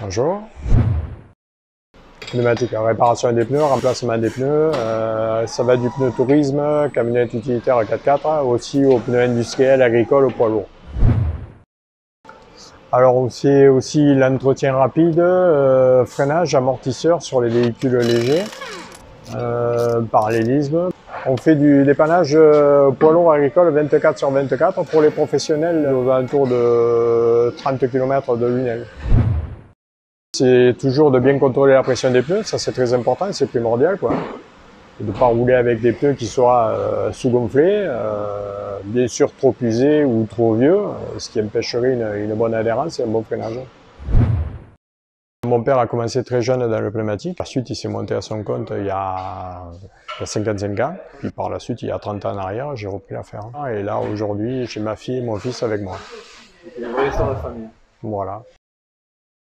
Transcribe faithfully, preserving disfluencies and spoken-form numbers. Bonjour. Pneumatique, réparation des pneus, remplacement des pneus, euh, ça va du pneu tourisme, camionnette utilitaire quatre quatre, aussi aux pneus industriels, agricoles, aux poids lourds. Alors c'est aussi l'entretien rapide, euh, freinage, amortisseur sur les véhicules légers, euh, parallélisme. On fait du dépannage euh, poids lourd agricole vingt-quatre sur vingt-quatre pour les professionnels aux alentours de trente kilomètres de Lunel. C'est toujours de bien contrôler la pression des pneus, ça c'est très important, c'est primordial quoi. Et de ne pas rouler avec des pneus qui soient euh, sous-gonflés, euh, bien sûr trop usés ou trop vieux, ce qui empêcherait une, une bonne adhérence et un bon freinage. Mon père a commencé très jeune dans le pneumatique, ensuite il s'est monté à son compte il y a cinquante-cinq ans, puis par la suite il y a trente ans en arrière j'ai repris l'affaire. Et là aujourd'hui j'ai ma fille et mon fils avec moi. Vous voyez ça la famille. Voilà.